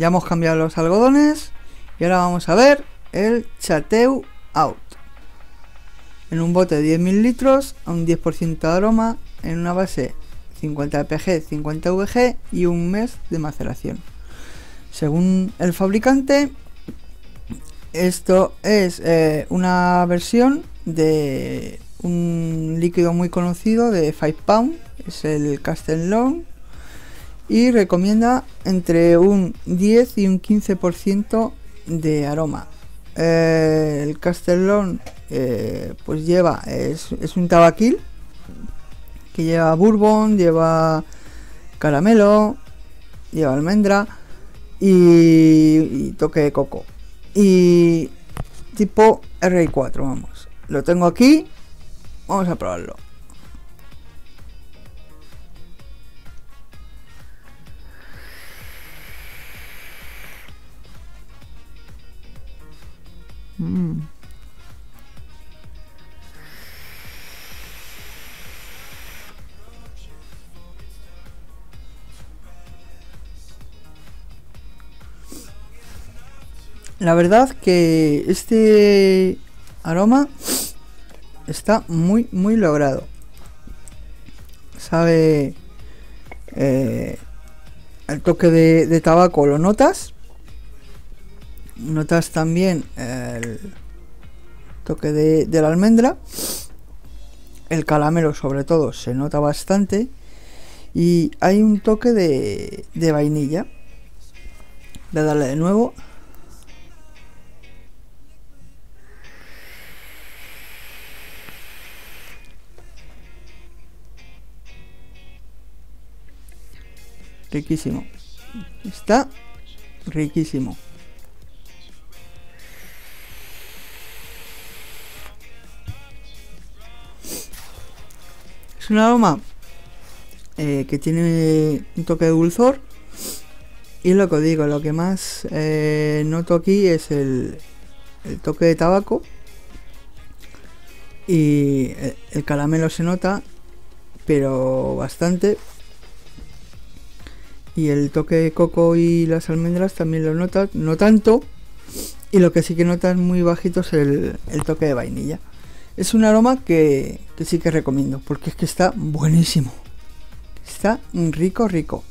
Ya hemos cambiado los algodones y ahora vamos a ver el Chateau Out. En un bote de 10.000 litros, a un 10% de aroma, en una base 50 PG, 50 VG y un mes de maceración. Según el fabricante, esto es una versión de un líquido muy conocido de 5 Paws, es el Castle Long, y recomienda entre un 10 y un 15% de aroma. El Castle Long pues lleva, es un tabaquil que lleva bourbon, lleva caramelo, lleva almendra y toque de coco, y tipo R4, vamos, lo tengo aquí, vamos a probarlo. La verdad que este aroma está muy logrado. Sabe, el toque de tabaco lo notas. Notas también el toque de la almendra, el caramelo sobre todo se nota bastante, y hay un toque de vainilla. Voy a darle de nuevo. Riquísimo, está riquísimo. Es un aroma que tiene un toque de dulzor, y lo que os digo, lo que más noto aquí es el toque de tabaco, y el caramelo se nota, pero bastante. Y el toque de coco y las almendras también lo notas, no tanto, y lo que sí que notas muy bajito es el toque de vainilla. Es un aroma que sí que recomiendo, porque es que está buenísimo, está rico.